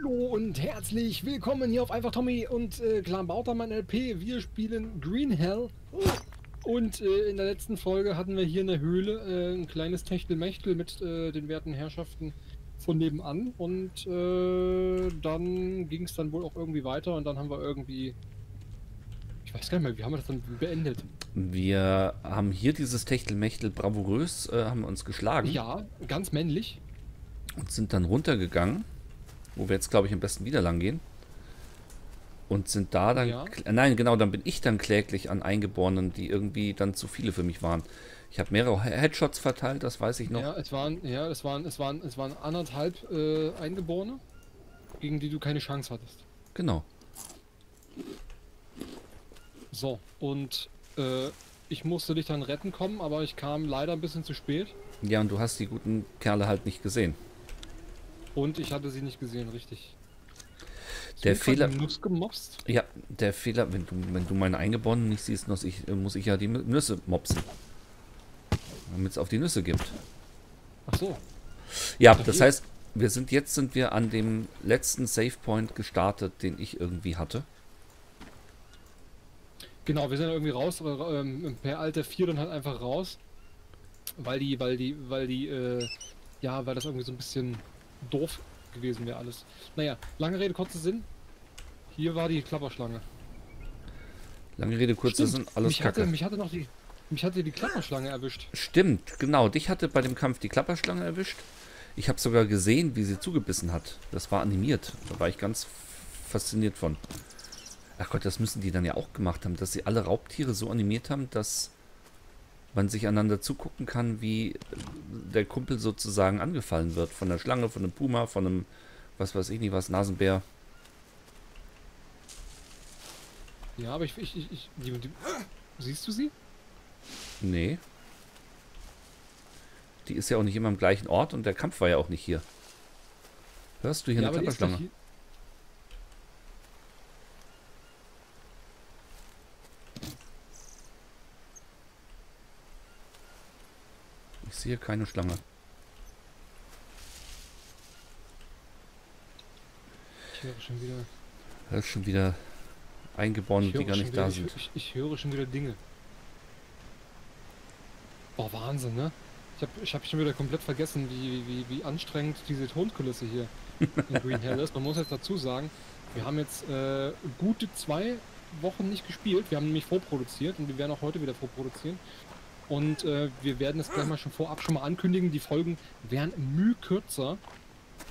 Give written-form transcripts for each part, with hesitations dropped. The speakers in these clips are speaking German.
Hallo und herzlich willkommen hier auf Einfach Tommy und KlabauterMann LP. Wir spielen Green Hell. Und in der letzten Folge hatten wir hier in der Höhle ein kleines Techtelmechtel mit den werten Herrschaften von nebenan. Und dann ging es dann wohl auch irgendwie weiter und dann haben wir irgendwie... Ich weiß gar nicht mehr, wie haben wir das dann beendet? Wir haben hier dieses Techtelmechtel bravourös, haben wir uns geschlagen. Ja, ganz männlich. Und sind dann runtergegangen, wo wir jetzt, glaube ich, am besten wieder lang gehen. Und sind da dann... Ja. Nein, genau, dann bin ich dann kläglich an Eingeborenen, die irgendwie dann zu viele für mich waren. Ich habe mehrere Headshots verteilt, das weiß ich noch. Ja, es waren anderthalb Eingeborene, gegen die du keine Chance hattest. Genau. So, und ich musste dich dann retten kommen, aber ich kam leider ein bisschen zu spät. Ja, und du hast die guten Kerle halt nicht gesehen. Und ich hatte sie nicht gesehen, richtig. Der Fehler... Ja, der Fehler, wenn du meine Eingeborenen nicht siehst, muss ich ja die Nüsse mopsen. Damit es auf die Nüsse gibt. Ach so. Ja, das heißt, jetzt sind wir an dem letzten Save Point gestartet, den ich irgendwie hatte. Genau, wir sind irgendwie raus, per Alter 4 dann halt einfach raus. Weil das irgendwie so ein bisschen doof gewesen wäre alles. Naja, lange Rede, kurzer Sinn. Hier war die Klapperschlange. Lange Rede, kurzer Sinn, alles Kacke. Mich hatte die Klapperschlange erwischt. Stimmt, genau. Dich hatte bei dem Kampf die Klapperschlange erwischt. Ich habe sogar gesehen, wie sie zugebissen hat. Das war animiert. Da war ich ganz fasziniert von. Ach Gott, das müssen die dann ja auch gemacht haben, dass sie alle Raubtiere so animiert haben, dass man sich einander zugucken kann, wie der Kumpel sozusagen angefallen wird. Von der Schlange, von einem Puma, von einem, was weiß ich nicht was, Nasenbär. Ja, aber siehst du sie? Nee. Die ist ja auch nicht immer am gleichen Ort und der Kampf war ja auch nicht hier. Hörst du hier eine Klapperschlange? Ich sehe keine Schlange. Ich höre schon wieder... Eingeborene, die gar nicht da sind. Ich höre schon wieder Dinge. Boah, Wahnsinn, ne? Ich hab schon wieder komplett vergessen, wie anstrengend diese Tonkulisse hier in Green Hell ist. Man muss jetzt dazu sagen, wir haben jetzt gute 2 Wochen nicht gespielt. Wir haben nämlich vorproduziert und wir werden auch heute wieder vorproduzieren. Und wir werden das gleich mal vorab ankündigen. Die Folgen werden müh kürzer,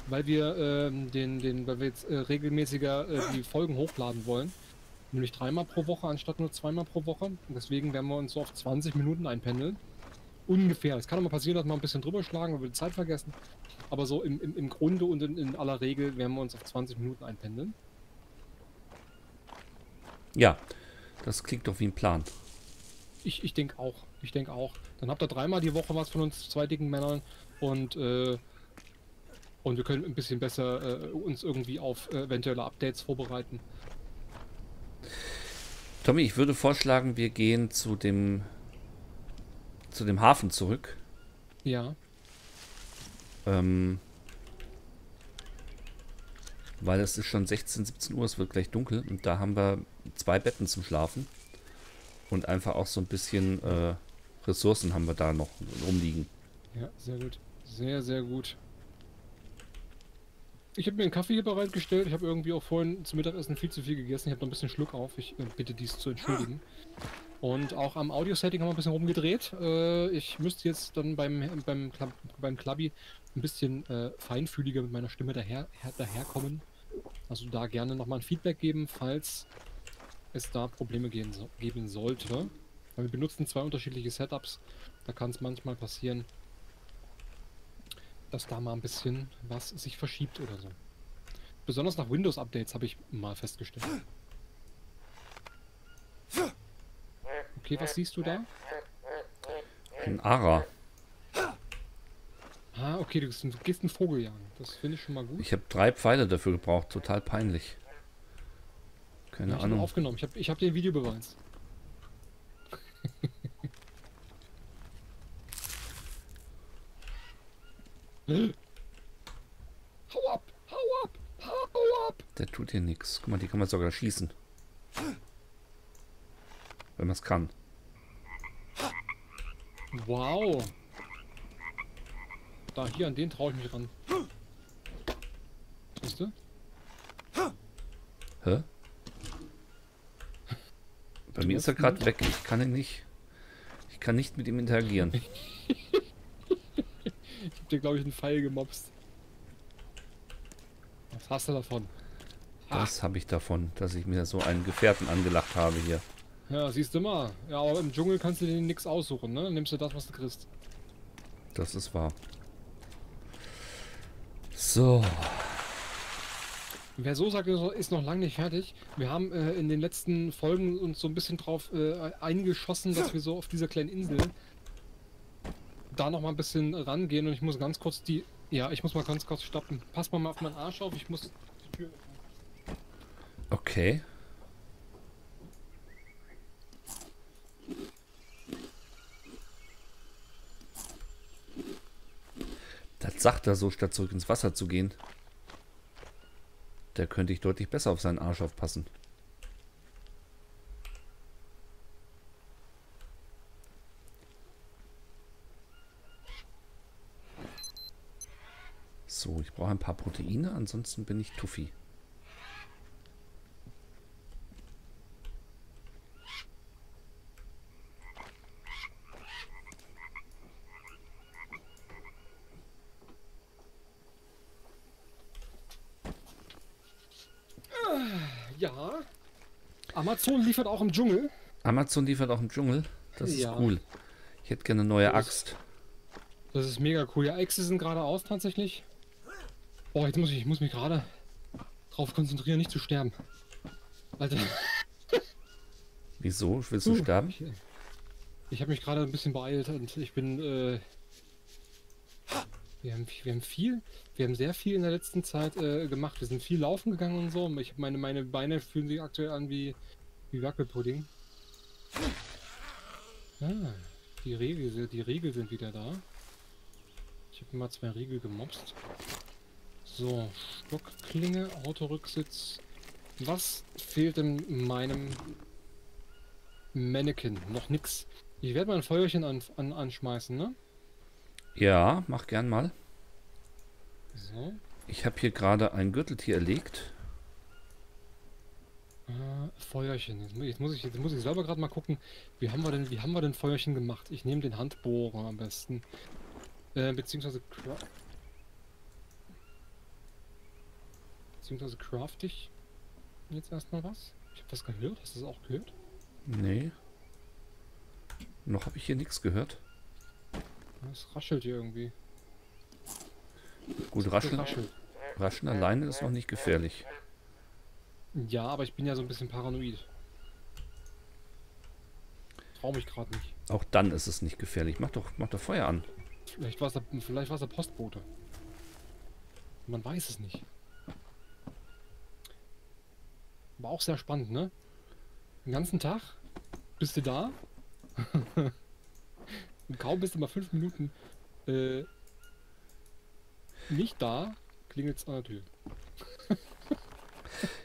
weil wir jetzt regelmäßiger die Folgen hochladen wollen. Nämlich 3-mal pro Woche anstatt nur 2-mal pro Woche. Und deswegen werden wir uns so auf 20 Minuten einpendeln. Ungefähr. Es kann auch mal passieren, dass wir ein bisschen drüber schlagen, weil wir die Zeit vergessen. Aber so im Grunde und in aller Regel werden wir uns auf 20 Minuten einpendeln. Ja, das klingt doch wie ein Plan. Ich denke auch. Ich denke auch. Dann habt ihr 3-mal die Woche was von uns, 2 dicken Männern. Und wir können ein bisschen besser uns irgendwie auf eventuelle Updates vorbereiten. Tommy, ich würde vorschlagen, wir gehen zu dem Hafen zurück. Ja. Weil es ist schon 16, 17 Uhr, es wird gleich dunkel. Und da haben wir 2 Betten zum Schlafen. Und einfach auch so ein bisschen Ressourcen haben wir da noch rumliegen. Ja, sehr gut. Sehr, sehr gut. Ich habe mir einen Kaffee hier bereitgestellt. Ich habe irgendwie auch vorhin zum Mittagessen viel zu viel gegessen. Ich habe noch ein bisschen Schluck auf. Ich bitte dies zu entschuldigen. Und auch am Audio-Setting haben wir ein bisschen rumgedreht. Ich müsste jetzt dann beim Klabby ein bisschen feinfühliger mit meiner Stimme daherkommen. Also da gerne nochmal ein Feedback geben, falls es da Probleme geben sollte. Weil wir benutzen 2 unterschiedliche Setups. Da kann es manchmal passieren, dass da mal ein bisschen was sich verschiebt oder so. Besonders nach Windows-Updates habe ich mal festgestellt. Okay, was siehst du da? Ein Ara. Ah, okay, du gehst einen Vogel jagen. Das finde ich schon mal gut. Ich habe 3 Pfeile dafür gebraucht. Total peinlich. Keine Ahnung. Aufgenommen. Ich hab den Videobeweis. Hau ab! Hau ab! Hau Der tut hier nichts. Guck mal, die kann man sogar schießen. Wenn man es kann. Wow. Da hier, an den traue ich mich ran. Siehst du? Hä? Bei mir ist er gerade weg. Ich kann ihn nicht. Ich kann nicht mit ihm interagieren. Ich hab dir, glaube ich, einen Pfeil gemobst. Was hast du davon? Was habe ich davon, dass ich mir so einen Gefährten angelacht habe hier? Ja, siehst du mal. Ja, aber im Dschungel kannst du dir nichts aussuchen, ne? Dann nimmst du das, was du kriegst. Das ist wahr. So. Wer so sagt, ist noch lange nicht fertig. Wir haben in den letzten Folgen uns so ein bisschen drauf eingeschossen, dass wir so auf dieser kleinen Insel da noch mal ein bisschen rangehen. Und ich muss ganz kurz die... Ja, ich muss mal ganz kurz stoppen. Pass mal auf meinen Arsch auf, ich muss die Tür öffnen. Okay. Das sagt er so, statt zurück ins Wasser zu gehen. Da könnte ich deutlich besser auf seinen Arsch aufpassen. So, ich brauche ein paar Proteine, ansonsten bin ich Tuffi. Ja, Amazon liefert auch im Dschungel. Amazon liefert auch im Dschungel? Das ist cool. Ich hätte gerne eine neue Axt. Das ist mega cool. Ja, Äxte sind gerade aus tatsächlich. Boah, jetzt muss ich mich gerade drauf konzentrieren, nicht zu sterben. Alter. Wieso? Willst du sterben? Ich habe mich gerade ein bisschen beeilt und ich bin... Wir haben sehr viel in der letzten Zeit gemacht. Wir sind viel laufen gegangen und so. Ich meine, Beine fühlen sich aktuell an wie Wackelpudding. Ah, die Riegel sind wieder da. Ich habe mal 2 Riegel gemobst. So, Stockklinge, Autorücksitz. Was fehlt in meinem Mannequin? Noch nix. Ich werde mal ein Feuerchen anschmeißen, ne? Ja, mach gern mal. So. Ich habe hier gerade ein Gürteltier erlegt. Feuerchen. Jetzt muss ich selber gerade mal gucken, wie haben wir denn Feuerchen gemacht? Ich nehme den Handbohrer am besten. Beziehungsweise crafte ich jetzt erstmal was. Ich habe das gehört. Hast du das auch gehört? Nee. Noch habe ich hier nichts gehört. Es raschelt hier irgendwie. Gut, rascheln alleine ist noch nicht gefährlich. Ja, aber ich bin ja so ein bisschen paranoid. Trau mich gerade nicht. Auch dann ist es nicht gefährlich. Mach doch Feuer an. Vielleicht war es der Postbote. Man weiß es nicht. War auch sehr spannend, ne? Den ganzen Tag bist du da. Kaum bist du mal 5 Minuten nicht da, klingelt es an der Tür.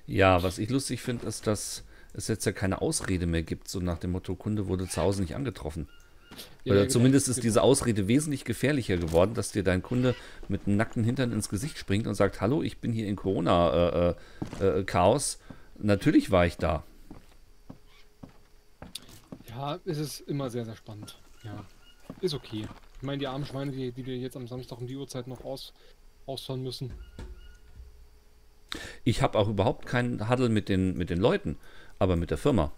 Ja, was ich lustig finde, ist, dass es jetzt ja keine Ausrede mehr gibt, so nach dem Motto, Kunde wurde zu Hause nicht angetroffen. Ja, oder ja, zumindest ist diese Ausrede wesentlich gefährlicher geworden, dass dir dein Kunde mit einem nackten Hintern ins Gesicht springt und sagt, hallo, ich bin hier in Corona-Chaos. Natürlich war ich da. Ja, es ist immer sehr, sehr spannend. Ja. Ist okay. Ich meine, die armen Schweine, die wir jetzt am Samstag um die Uhrzeit noch ausfahren müssen. Ich habe auch überhaupt keinen Huddle mit den Leuten, aber mit der Firma.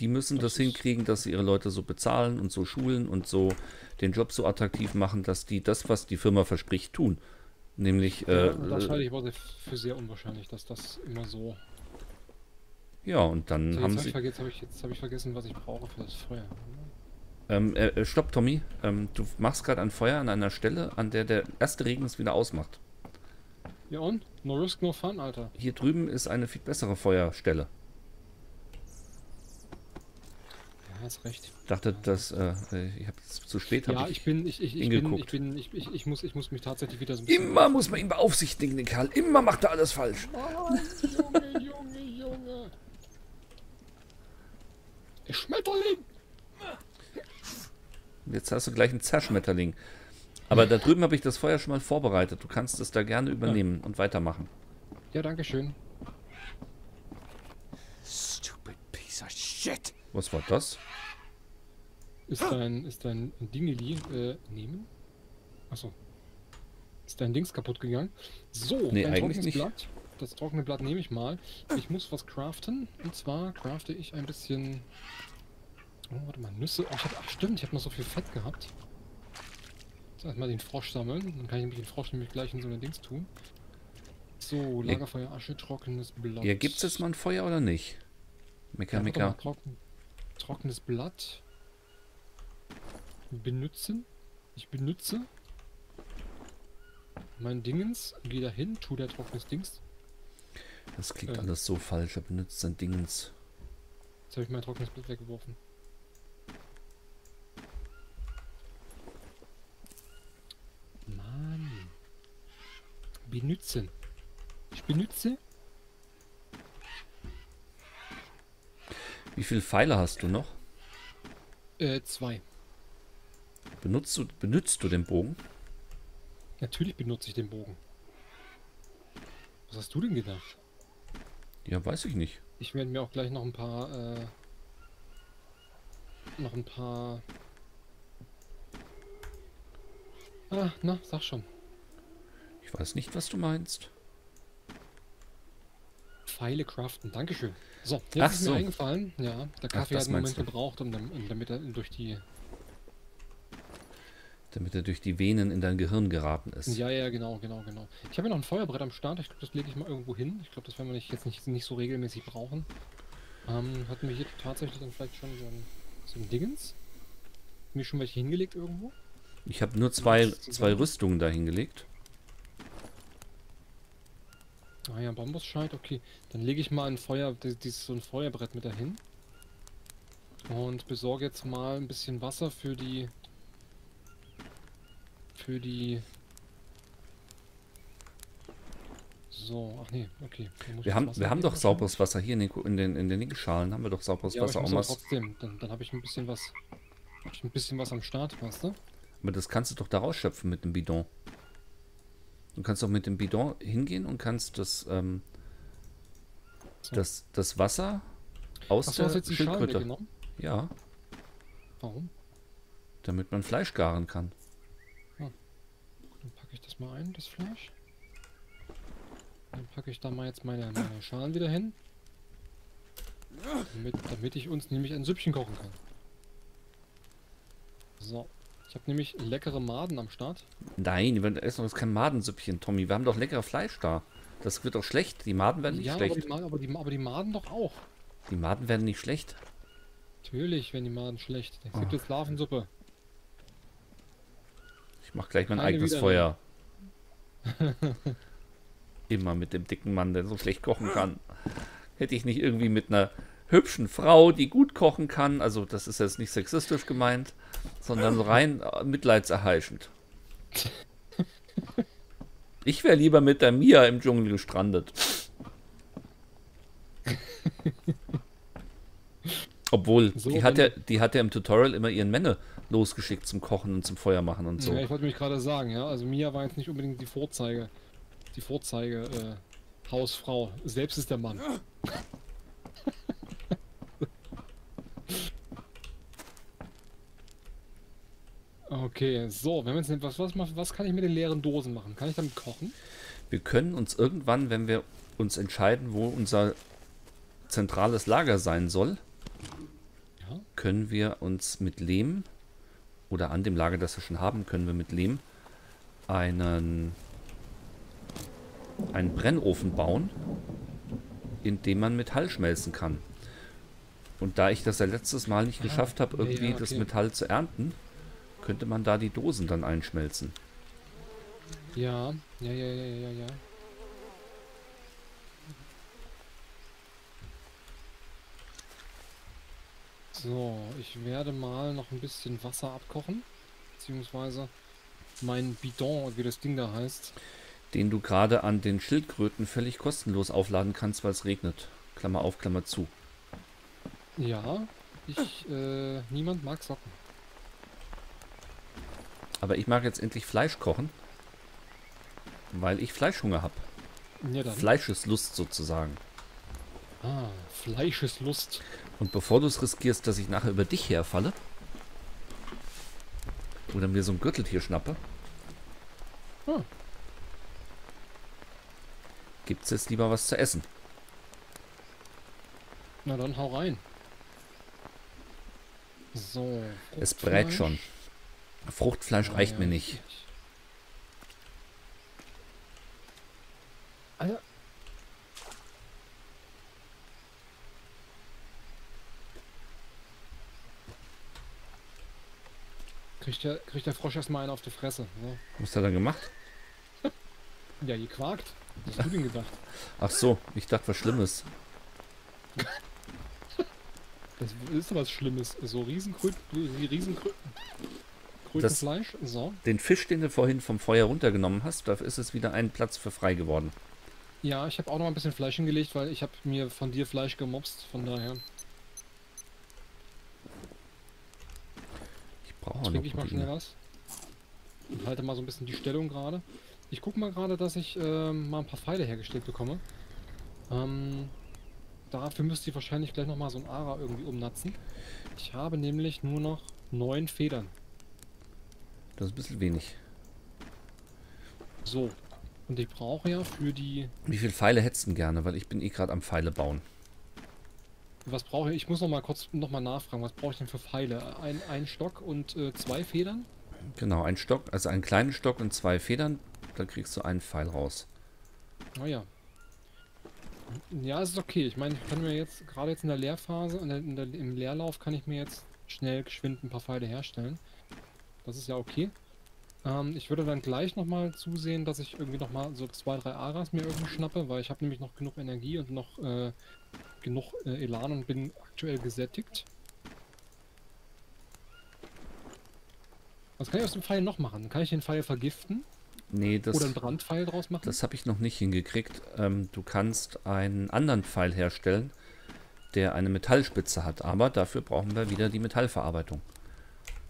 Die müssen das hinkriegen, dass sie ihre Leute so bezahlen und so schulen und so den Job so attraktiv machen, dass die das, was die Firma verspricht, tun. Nämlich... das halte ich aber für sehr unwahrscheinlich, dass das immer so... Ja, und dann so, jetzt habe ich vergessen, was ich brauche für das Feuer. Stopp, Tommy. Du machst gerade ein Feuer an einer Stelle, an der der erste Regen es wieder ausmacht. Ja und? No risk, no fun, Alter. Hier drüben ist eine viel bessere Feuerstelle. hast recht. Dachte, dass ich habe zu spät. Ja, ich muss mich tatsächlich wieder so ein bisschen. Immer muss man ihn beaufsichtigen, den Kerl. Immer macht er alles falsch. Oh, Junge, Junge, Junge. Der Schmetterling. Jetzt hast du gleich einen Zerschmetterling. Aber da drüben habe ich das Feuer schon mal vorbereitet. Du kannst es da gerne übernehmen und weitermachen. Ja, danke schön. Stupid piece of shit. Was war das? Ist dein Dingeli nehmen? Achso. Ist dein Dings kaputt gegangen? So, nee, eigentlich nicht. Blatt, das trockene Blatt nehme ich mal. Ich muss was craften. Und zwar crafte ich ein bisschen... Oh, warte mal, Nüsse. Oh, stimmt, ich habe noch so viel Fett gehabt. Jetzt erstmal den Frosch sammeln. Dann kann ich nämlich den Frosch nämlich gleich in so ein Dings tun. So, Lagerfeuer, Asche, trockenes Blatt. Ja, gibt's jetzt mal ein Feuer oder nicht? Mika. Trockenes Blatt. Benutzen. Ich benutze mein Dingens. Geh da hin, tu der trockenes Dings. Das klingt alles so falsch. Er benutzt sein Dingens. Jetzt habe ich mein trockenes Blatt weggeworfen. Mann. Benutzen. Ich benutze. Wie viele Pfeile hast du noch? 2. Benutzt du den Bogen? Natürlich benutze ich den Bogen. Was hast du denn gedacht? Ja, weiß ich nicht. Ich werde mir auch gleich noch ein paar... Ah, na, sag schon. Ich weiß nicht, was du meinst. Pfeile craften, dankeschön. So, jetzt ist mir eingefallen. Ja, der Kaffee hat einen Moment gebraucht, damit er durch die Venen in dein Gehirn geraten ist. Ja, ja, genau. Ich habe ja noch ein Feuerbrett am Start. Ich glaube, das lege ich mal irgendwo hin. Ich glaube, das werden wir jetzt nicht so regelmäßig brauchen. Hatten wir hier tatsächlich dann vielleicht schon so ein Dingens? Haben wir schon welche hingelegt irgendwo? Ich habe nur zwei Rüstungen da hingelegt. Ah ja, Bambusscheit, okay. Dann lege ich mal so ein Feuerbrett mit dahin. Und besorge jetzt mal ein bisschen Wasser für die... So, ach nee, okay. Wir haben doch sauberes Wasser hier in den Nickschalen. Haben wir doch sauberes Wasser. Aber trotzdem, dann habe ich ein bisschen was am Start, weißt du? Aber das kannst du doch da rausschöpfen mit dem Bidon. Du kannst doch mit dem Bidon hingehen und kannst das Wasser aus der Schildkröte. Ja. Warum? Damit man Fleisch garen kann. Ah. Dann packe ich das mal ein, das Fleisch. Dann packe ich da mal jetzt meine Schalen wieder hin. Damit ich uns nämlich ein Süppchen kochen kann. So. Ich habe nämlich leckere Maden am Start. Nein, wir essen doch kein Madensüppchen, Tommy. Wir haben doch leckere Fleisch da. Das wird doch schlecht. Die Maden werden nicht schlecht. Aber die Maden doch auch. Die Maden werden nicht schlecht. Natürlich werden die Maden schlecht. Es gibt jetzt Larvensuppe. Ich mache gleich mein eigenes Feuer. Immer mit dem dicken Mann, der so schlecht kochen kann. Hätte ich nicht irgendwie mit einer hübschen Frau, die gut kochen kann, also das ist jetzt nicht sexistisch gemeint, sondern rein mitleidserheischend. Ich wäre lieber mit der Mia im Dschungel gestrandet. Obwohl, so, die hat ja im Tutorial immer ihren Männer losgeschickt zum Kochen und zum Feuer machen und so. Ja, ich wollte mich gerade sagen, ja, also Mia war jetzt nicht unbedingt die Vorzeige Hausfrau. Selbst ist der Mann. Okay, so, wenn wir jetzt was kann ich mit den leeren Dosen machen? Kann ich damit kochen? Wir können uns irgendwann, wenn wir uns entscheiden, wo unser zentrales Lager sein soll, können wir uns mit Lehm oder an dem Lager, das wir schon haben, können wir mit Lehm einen Brennofen bauen, in dem man Metall schmelzen kann. Und da ich das ja letztes Mal nicht geschafft habe, irgendwie das Metall zu ernten, könnte man da die Dosen dann einschmelzen. Ja. So, ich werde mal noch ein bisschen Wasser abkochen, beziehungsweise mein Bidon, wie das Ding da heißt. Den du gerade an den Schildkröten völlig kostenlos aufladen kannst, weil es regnet. Klammer auf, Klammer zu. Ja, niemand mag Socken. Aber ich mag jetzt endlich Fleisch kochen, weil ich Fleischhunger habe. Ja, Fleischeslust sozusagen. Ah, Fleischeslust. Und bevor du es riskierst, dass ich nachher über dich herfalle, oder mir so ein Gürteltier schnappe, gibt's jetzt lieber was zu essen. Na dann hau rein. So. Es brät schon. Fruchtfleisch reicht mir nicht. Alter. Kriegt der Frosch erstmal einen auf die Fresse. Ne? Was hat er gemacht? Ja, gequakt. Was hast du denn gedacht? Ach so, ich dachte was Schlimmes. Das ist was Schlimmes. So Riesenkröten Fleisch. So. Den Fisch, den du vorhin vom Feuer runtergenommen hast, dafür ist es wieder ein Platz für frei geworden. Ja, ich habe auch noch ein bisschen Fleisch hingelegt, weil ich habe mir von dir Fleisch gemobst, von daher. Ich brauche noch Proteine. Mal schnell was. Und halte mal so ein bisschen die Stellung gerade. Ich guck mal gerade, dass ich mal ein paar Pfeile hergestellt bekomme. Dafür müsste ich wahrscheinlich gleich nochmal so ein Ara irgendwie umnatzen. Ich habe nämlich nur noch 9 Federn. Das ist ein bisschen wenig. So. Und ich brauche ja für die... Wie viele Pfeile hättest du gerne? Weil ich bin eh gerade am Pfeile bauen. Was brauche ich? Ich muss nochmal kurz nachfragen. Was brauche ich denn für Pfeile? Ein Stock und 2 Federn? Genau, ein Stock. Also einen kleinen Stock und 2 Federn. Da kriegst du einen Pfeil raus. Naja. Ja, es ist okay. Ich meine, ich kann mir jetzt, gerade jetzt in der Leerphase, im Leerlauf kann ich mir jetzt schnell, geschwind ein paar Pfeile herstellen. Das ist ja okay. Ich würde dann gleich nochmal zusehen, dass ich irgendwie nochmal so 2, 3 Aras mir irgendwie schnappe, weil ich habe nämlich noch genug Energie und noch genug Elan und bin aktuell gesättigt. Was kann ich aus dem Pfeil noch machen? Kann ich den Pfeil vergiften? Nee, das, oder einen Brandpfeil draus machen? Das habe ich noch nicht hingekriegt. Du kannst einen anderen Pfeil herstellen, der eine Metallspitze hat. Aber dafür brauchen wir wieder die Metallverarbeitung,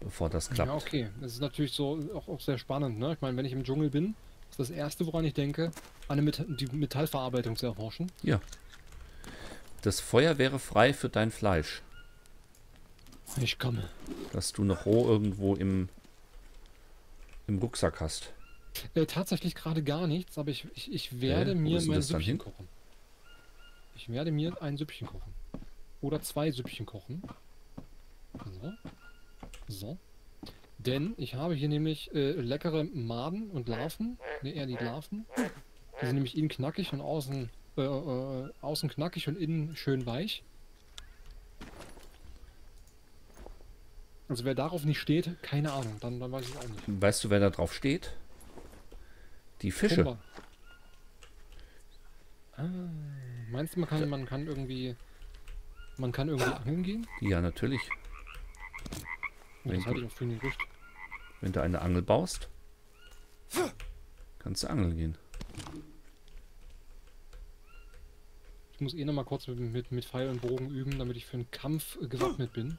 bevor das klappt. Ja, okay. Das ist natürlich so auch sehr spannend. Ne? Ich meine, wenn ich im Dschungel bin, ist das Erste, woran ich denke, die Metallverarbeitung zu erforschen. Ja. Das Feuer wäre frei für dein Fleisch. Ich komme. Dass du noch roh irgendwo im Rucksack hast. Tatsächlich gerade gar nichts, aber ich werde mir mein Süppchen kochen. Ich werde mir ein Süppchen kochen. Oder 2 Süppchen kochen. So. So. Denn ich habe hier nämlich leckere Maden und Larven. Ne, eher die Larven. Die sind nämlich innen knackig und außen knackig und innen schön weich. Also wer darauf nicht steht, keine Ahnung, dann weiß ich auch nicht. Weißt du, wer da drauf steht? Die Fische. Ah, meinst du, man kann irgendwie angeln gehen? Ja, natürlich. Wenn du eine Angel baust, kannst du angeln gehen. Ich muss eh nochmal kurz mit Pfeil und Bogen üben, damit ich für einen Kampf gewappnet bin.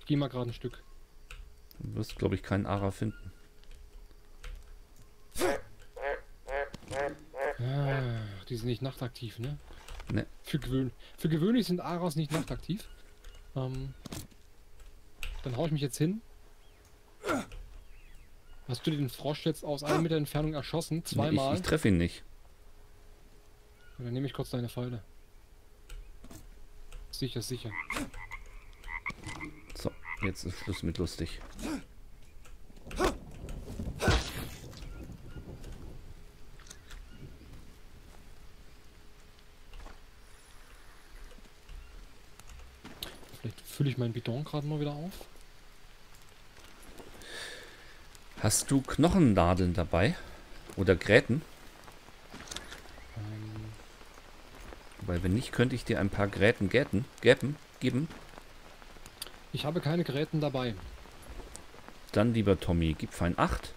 Ich gehe mal gerade ein Stück. Du wirst, glaube ich, keinen Ara finden. Die sind nicht nachtaktiv, ne? Ne. Für gewöhnlich sind Aras nicht nachtaktiv. Dann hau ich mich jetzt hin. Hast du den Frosch jetzt aus 1 Meter Entfernung erschossen? 2 Mal? Nee, ich treffe ihn nicht. Und dann nehme ich kurz deine Pfeile. Sicher, sicher. So, jetzt ist Schluss mit lustig. Fülle ich meinen Bidon gerade mal wieder auf. Hast du Knochennadeln dabei? Oder Gräten? Weil wenn nicht, könnte ich dir ein paar Gräten geben. Ich habe keine Gräten dabei. Dann, lieber Tommy, gib fein Acht,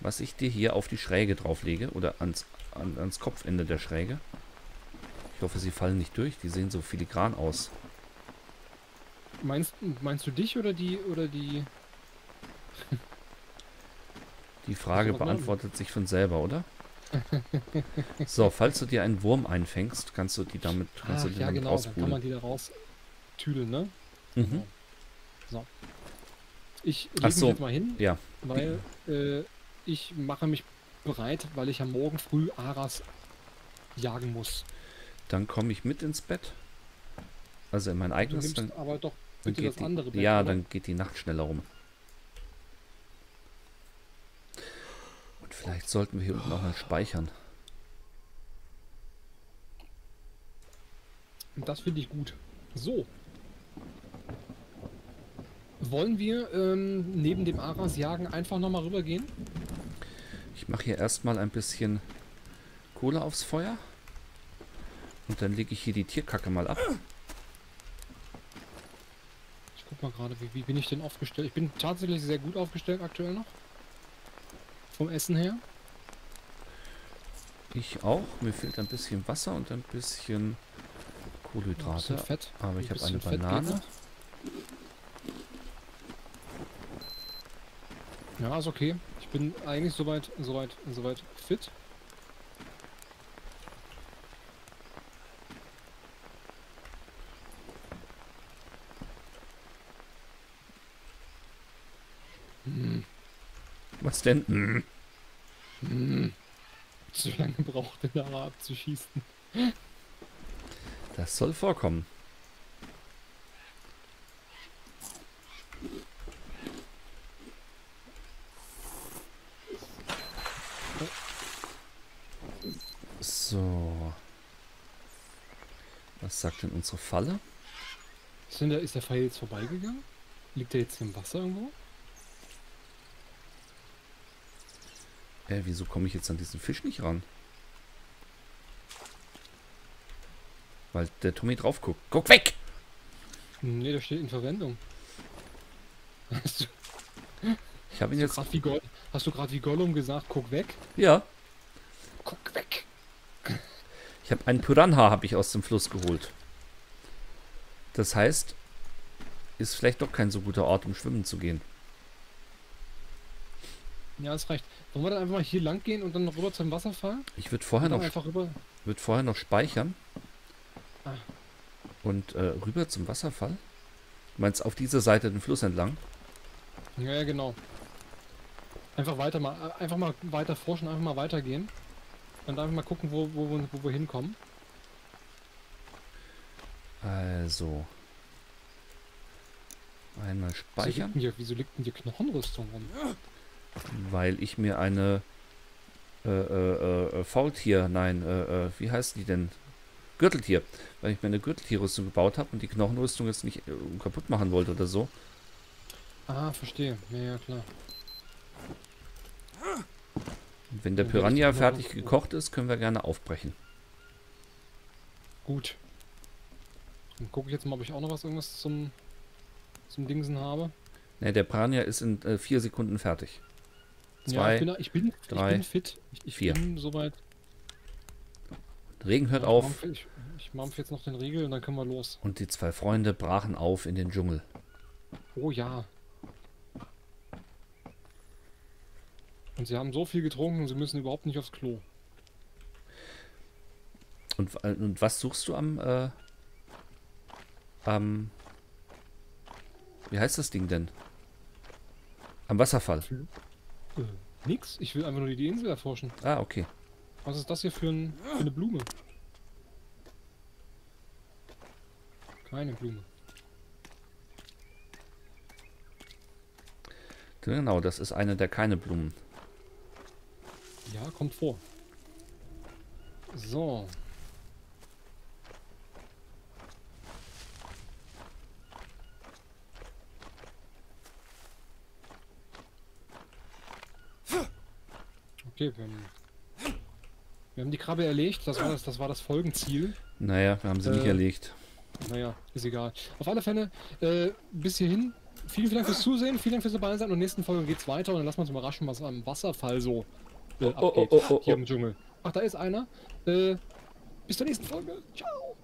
was ich dir hier auf die Schräge drauflege. Oder ans Kopfende der Schräge. Ich hoffe, sie fallen nicht durch. Die sehen so filigran aus. Meinst du dich oder die... Die Frage beantwortet sich von selber, oder? So, falls du dir einen Wurm einfängst, kannst du die damit rauspulen. Ja, genau, dann kann man die da raustüdeln, ne? Mhm. Genau. So. Ich lege mich jetzt mal hin, ja. Weil ich mache mich bereit, weil ich am Morgen früh Aras jagen muss. Dann komme ich mit ins Bett. Also in mein eigenes. Du nimmst aber doch bitte das andere Bett. Ja, dann geht die Nacht schneller rum. Und vielleicht sollten wir hier unten auch mal speichern. Und das finde ich gut. So. Wollen wir neben dem Aras-Jagen einfach nochmal rübergehen? Ich mache hier erstmal ein bisschen Kohle aufs Feuer. Und dann lege ich hier die Tierkacke mal ab. Ich guck mal gerade, wie bin ich denn aufgestellt? Ich bin tatsächlich sehr gut aufgestellt aktuell noch. Vom Essen her. Ich auch. Mir fehlt ein bisschen Wasser und ein bisschen Kohlenhydrate. Ein bisschen Fett. Aber ich habe eine Banane. Ja, ist okay. Ich bin eigentlich soweit fit. Was denn? So lange braucht der Ara abzuschießen. Das soll vorkommen. So. Was sagt denn unsere Falle? Ist der Pfeil jetzt vorbeigegangen? Liegt er jetzt im Wasser irgendwo? Wieso komme ich jetzt an diesen Fisch nicht ran? Weil der Tommy drauf guckt. Guck weg! Nee, der steht in Verwendung. Ich habe ihn jetzt... Hast du gerade wie Gollum gesagt, guck weg? Ja. Guck weg! Ich habe einen Piranha aus dem Fluss geholt. Das heißt, ist vielleicht doch kein so guter Ort, um schwimmen zu gehen. Ja, das reicht. Wollen wir dann einfach mal hier lang gehen und dann noch rüber zum Wasserfall? Ich würde vorher noch speichern. Ah. Und rüber zum Wasserfall. Du meinst auf dieser Seite den Fluss entlang? Ja, ja, genau. Einfach mal weiter forschen, einfach mal weitergehen. Und einfach mal gucken, wo wir hinkommen. Also. Einmal speichern. Wieso liegt denn hier Knochenrüstung rum? Ja. Weil ich mir eine Faultier, wie heißt die denn? Gürteltier. Weil ich mir eine Gürteltierrüstung gebaut habe und die Knochenrüstung jetzt nicht kaputt machen wollte oder so. Ah, verstehe. Ja, ja, klar. Und wenn der Piranha fertig gekocht ist, können wir gerne aufbrechen. Gut. Dann gucke ich jetzt mal, ob ich auch noch irgendwas zum Dingsen habe. Ne, der Piranha ist in 4 Sekunden fertig. Zwei, ja, ich bin fit. Ich bin soweit. Regen hört auf. Ich mampf jetzt noch den Riegel und dann können wir los. Und die zwei Freunde brachen auf in den Dschungel. Oh ja. Und sie haben so viel getrunken, sie müssen überhaupt nicht aufs Klo. Und was suchst du am wie heißt das Ding denn? Am Wasserfall. Nix, ich will einfach nur die Insel erforschen. Ah, okay. Was ist das hier für eine Blume? Keine Blume. Genau, das ist eine der keine Blumen. Ja, kommt vor. So. Okay, Wir haben die Krabbe erlegt, das war das Folgenziel. Naja, wir haben sie nicht erlegt. Naja, ist egal. Auf alle Fälle, bis hierhin. Vielen Dank fürs Zusehen, vielen Dank fürs dabei sein. Und in der nächsten Folge geht's weiter und dann lassen wir uns überraschen, was am Wasserfall so abgeht. Hier im Dschungel. Ach, da ist einer. Bis zur nächsten Folge. Ciao.